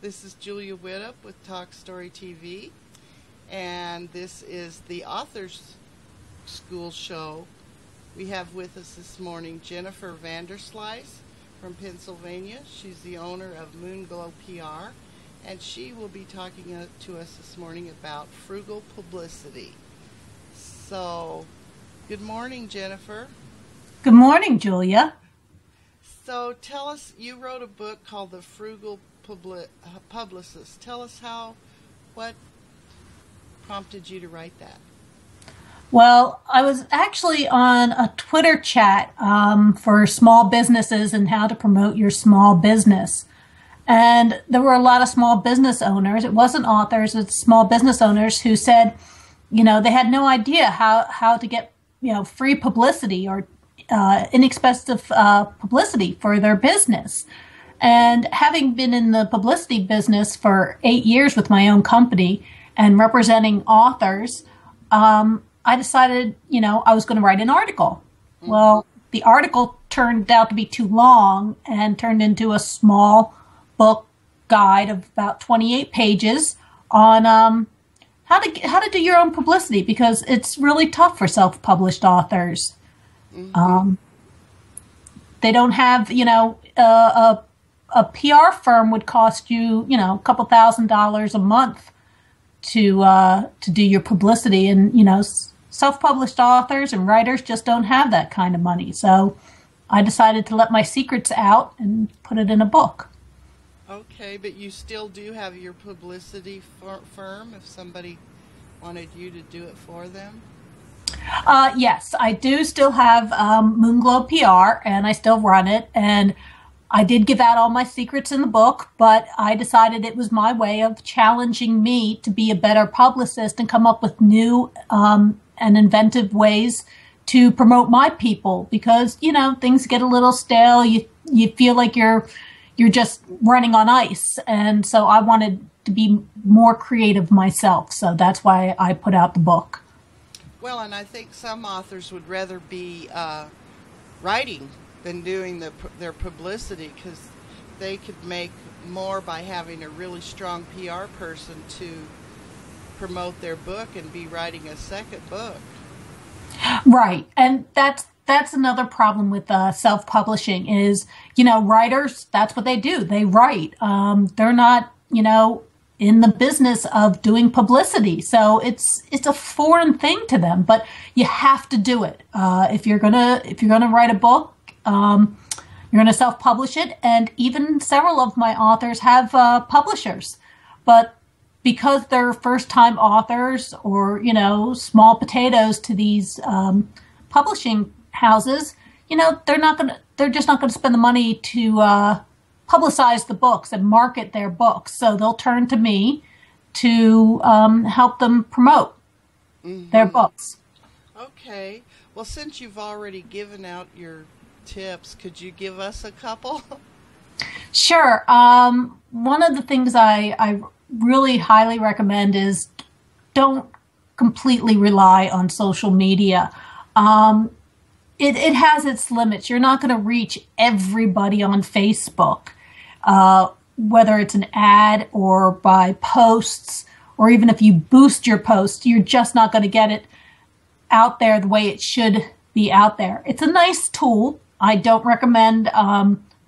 This is Julia Whittup with Talk Story TV, and this is the Authors School Show. We have with us this morning Jennifer Vanderslice from Pennsylvania. She's the owner of Moonglow PR, and she will be talking to us this morning about frugal publicity. So, good morning, Jennifer. Good morning, Julia. So tell us, you wrote a book called The Frugal Publicist. Tell us what prompted you to write that? Well, I was actually on a Twitter chat for small businesses and how to promote your small business. And there were a lot of small business owners. It wasn't authors, it's small business owners who said, you know, they had no idea how to get, you know, free publicity or inexpensive publicity for their business. And having been in the publicity business for 8 years with my own company and representing authors, I decided, you know, I was going to write an article. Mm-hmm. Well, the article turned out to be too long and turned into a small book guide of about 28 pages on how to do your own publicity, because it's really tough for self-published authors. Mm-hmm. They don't have, you know, a PR firm would cost you, you know, a couple $1,000s a month to do your publicity, and, you know, self-published authors and writers just don't have that kind of money. So I decided to let my secrets out and put it in a book. Okay, but you still do have your publicity firm if somebody wanted you to do it for them? Yes, I do still have Moonglow PR, and I still run it, and I did give out all my secrets in the book, but I decided it was my way of challenging me to be a better publicist and come up with new and inventive ways to promote my people, because, you know, things get a little stale. You feel like you're just running on ice, and so I wanted to be more creative myself, so that's why I put out the book. Well, and I think some authors would rather be writing than doing their publicity, because they could make more by having a really strong PR person to promote their book and be writing a second book. Right, and that's another problem with self-publishing is, you know, writers, that's what they do. They write. They're not, you know, in the business of doing publicity. So it's a foreign thing to them, but you have to do it. If you're gonna write a book, you're gonna self-publish it. And even several of my authors have publishers, but because they're first-time authors or, you know, small potatoes to these publishing houses, you know, they're just not gonna spend the money to publicize the books and market their books. So they'll turn to me to help them promote mm-hmm. their books. Okay. Well, since you've already given out your tips, could you give us a couple? Sure. One of the things I really highly recommend is don't completely rely on social media. It has its limits. You're not going to reach everybody on Facebook. Whether it's an ad or by posts, or even if you boost your posts, you're just not going to get it out there the way it should be out there. It's a nice tool. I don't recommend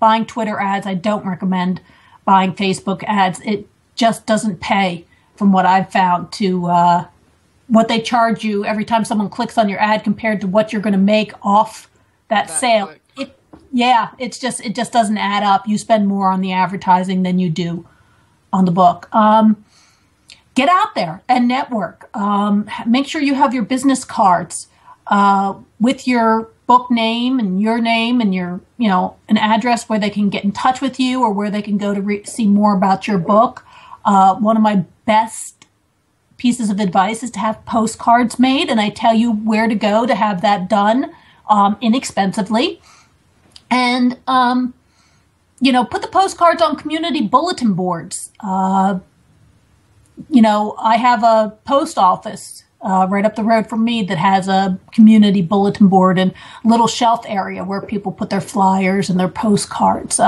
buying Twitter ads. I don't recommend buying Facebook ads. It just doesn't pay, from what I've found, to what they charge you every time someone clicks on your ad compared to what you're going to make off that sale. It just doesn't add up. You spend more on the advertising than you do on the book. Get out there and network. Make sure you have your business cards with your book name and your name and your, you know, an address where they can get in touch with you or where they can go to see more about your book. One of my best pieces of advice is to have postcards made, and I tell you where to go to have that done inexpensively. And, you know, put the postcards on community bulletin boards. You know, I have a post office right up the road from me that has a community bulletin board and little shelf area where people put their flyers and their postcards.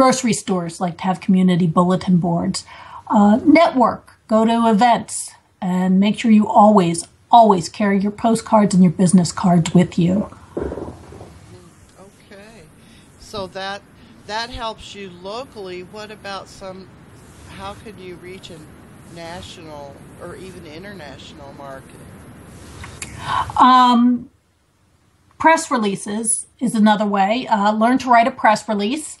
Grocery stores like to have community bulletin boards. Network, go to events, and make sure you always, always carry your postcards and your business cards with you. Okay. So that helps you locally. What about how could you reach a national or even international market? Press releases is another way. Learn to write a press release.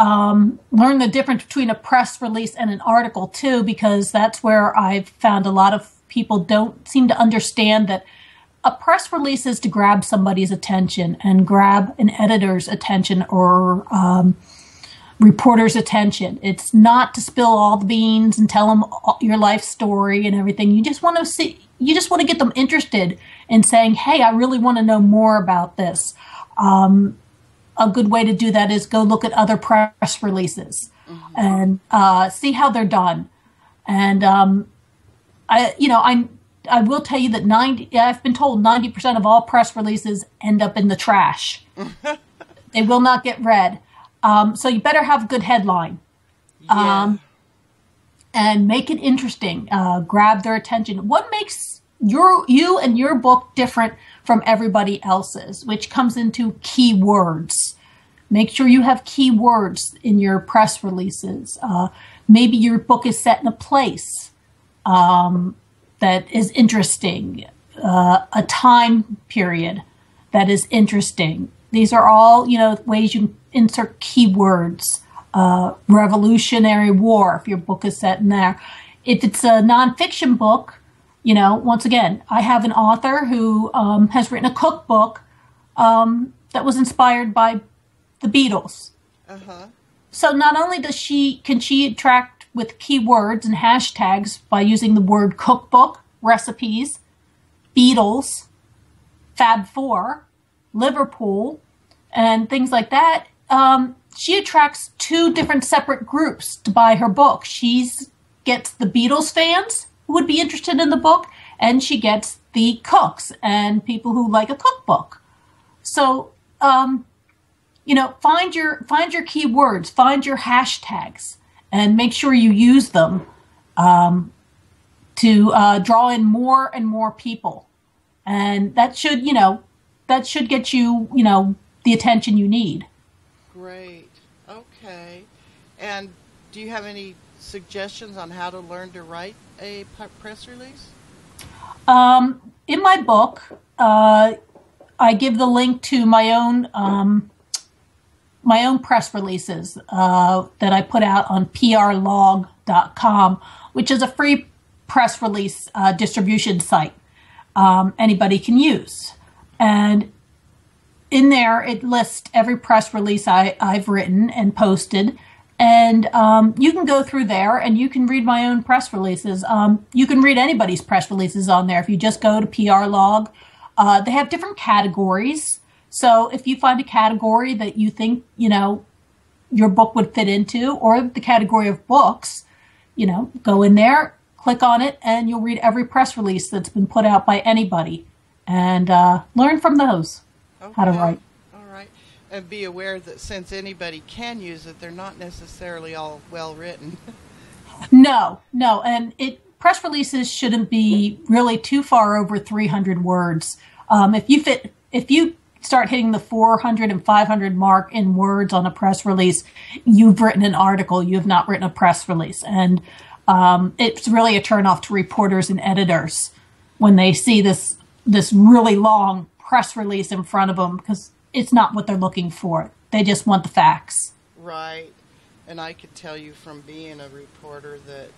Learn the difference between a press release and an article too, because that's where I've found a lot of people don't seem to understand that a press release is to grab somebody's attention and grab an editor's attention or reporter's attention. It's not to spill all the beans and tell them your life story and everything. You just want to see. You just want to get them interested in saying, hey, I really want to know more about this. A good way to do that is go look at other press releases and see how they're done. And I will tell you that I've been told 90% of all press releases end up in the trash. They will not get read. So you better have a good headline. Yeah. And make it interesting. Grab their attention. What makes you and your book different from everybody else's, which comes into keywords. Make sure you have keywords in your press releases. Maybe your book is set in a place that is interesting, a time period that is interesting. These are all, ways you can insert keywords. Revolutionary War, if your book is set in there. If it's a nonfiction book, once again, I have an author who has written a cookbook that was inspired by the Beatles. So not only does can she attract with keywords and hashtags by using the word cookbook, recipes, Beatles, Fab Four, Liverpool, and things like that, she attracts two different separate groups to buy her book. She gets the Beatles fans who would be interested in the book, and she gets the cooks and people who like a cookbook. So, find your keywords, find your hashtags, and make sure you use them to draw in more and more people. And that should get you, the attention you need. Great. Okay. And do you have any suggestions on how to learn to write a press release? In my book, I give the link to my own press releases that I put out on prlog.com, which is a free press release distribution site anybody can use. And in there, it lists every press release I've written and posted. And you can go through there and you can read my own press releases. You can read anybody's press releases on there. If you just go to PR Log, they have different categories. So if you find a category that you think, your book would fit into, or the category of books, go in there, click on it, and you'll read every press release that's been put out by anybody. And learn from those. Okay. How to write. All right. And be aware that since anybody can use it, they're not necessarily all well written. No. And press releases shouldn't be really too far over 300 words. If you start hitting the 400 and 500 mark in words on a press release, you've written an article. You have not written a press release. And it's really a turnoff to reporters and editors when they see this really long press release in front of them, because it's not what they're looking for. They just want the facts. Right. And I could tell you from being a reporter that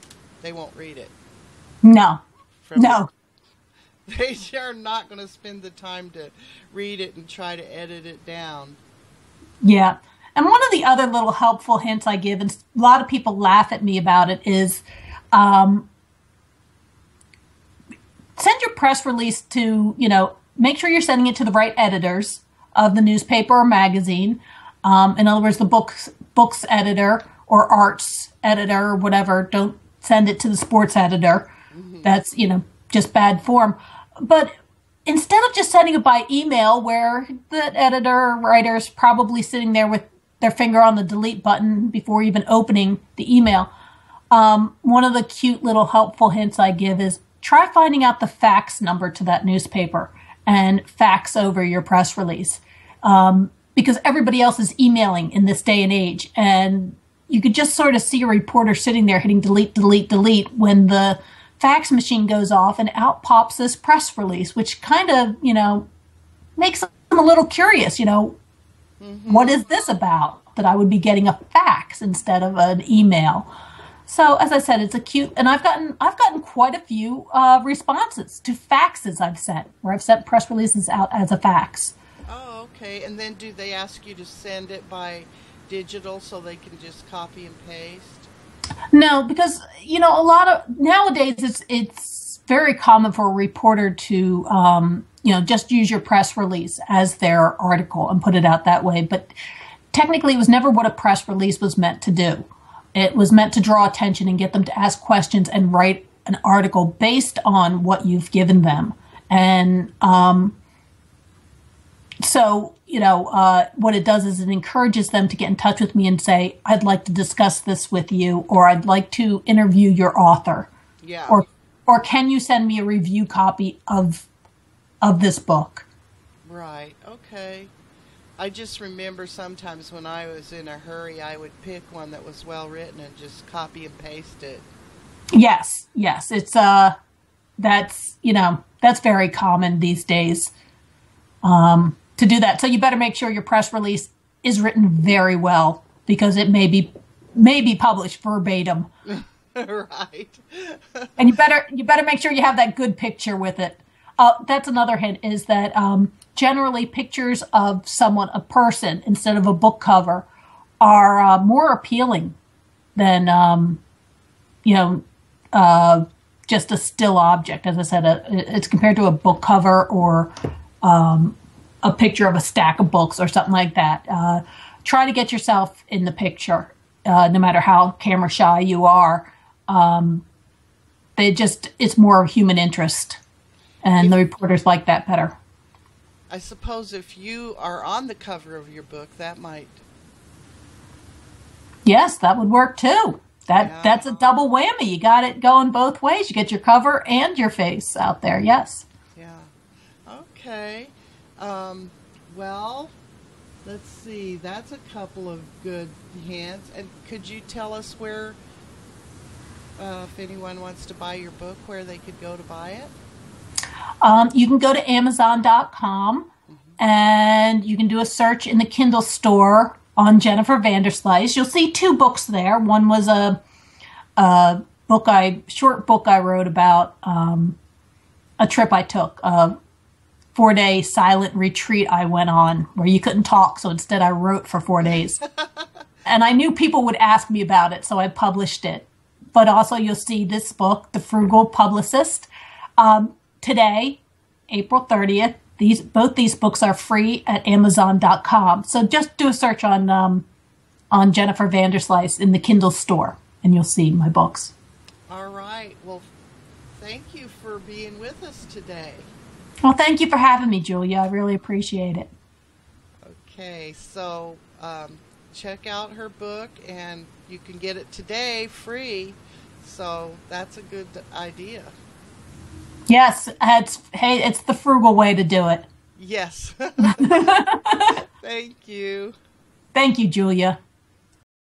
they won't read it. No. They are not going to spend the time to read it and try to edit it down. Yeah. And one of the other little helpful hints I give, and a lot of people laugh at me about it, is send your press release to, make sure you're sending it to the right editors of the newspaper or magazine. In other words, the books editor or arts editor or whatever. Don't send it to the sports editor. That's, just bad form. But instead of just sending it by email where the editor or writer is probably sitting there with their finger on the delete button before even opening the email. One of the cute little helpful hints I give is try finding out the fax number to that newspaper and fax over your press release, because everybody else is emailing in this day and age. And you could just sort of see a reporter sitting there hitting delete, delete, delete when the fax machine goes off and out pops this press release, which kind of, you know, makes them a little curious, you know, what is this about that I would be getting a fax instead of an email? So as I said, it's a cute, and I've gotten quite a few responses to faxes I've sent, where I've sent press releases out as a fax. Oh, okay. And then do they ask you to send it by digital so they can just copy and paste? No, because you know, a lot of nowadays it's very common for a reporter to you know, just use your press release as their article and put it out that way. But technically, it was never what a press release was meant to do. It was meant to draw attention and get them to ask questions and write an article based on what you've given them. And so, you know, what it does is it encourages them to get in touch with me and say, I'd like to discuss this with you, or I'd like to interview your author. Yeah. Or can you send me a review copy of this book? Right. Okay. I just remember sometimes when I was in a hurry, I would pick one that was well written and just copy and paste it. Yes, yes, it's that's, you know, that's very common these days to do that. So you better make sure your press release is written very well, because it may be published verbatim. Right. And you better make sure you have that good picture with it. That's another hint, is that generally pictures of someone, a person, instead of a book cover are more appealing than, you know, just a still object. As I said, it's compared to a book cover or a picture of a stack of books or something like that. Try to get yourself in the picture, no matter how camera shy you are. It's more human interest. And the reporters like that better. I suppose if you are on the cover of your book, that might. Yes, that would work too. That's a double whammy. You got it going both ways. You get your cover and your face out there. Yes. Yeah. Okay. Well, let's see. That's a couple of good hints. And could you tell us where, if anyone wants to buy your book, where they could go to buy it? You can go to Amazon.com and you can do a search in the Kindle store on Jennifer Vanderslice. You'll see two books there. One was a book short book I wrote about a trip I took, a 4-day silent retreat I went on where you couldn't talk. So instead I wrote for 4 days and I knew people would ask me about it. So I published it. But also you'll see this book, The Frugal Publicist. Today, April 30th, both these books are free at Amazon.com. So just do a search on Jennifer Vanderslice in the Kindle store, and you'll see my books. All right. Well, thank you for being with us today. Well, thank you for having me, Julia. I really appreciate it. Okay. So check out her book, and you can get it today free. So that's a good idea. Yes, it's the frugal way to do it. Yes. Thank you. Thank you, Julia.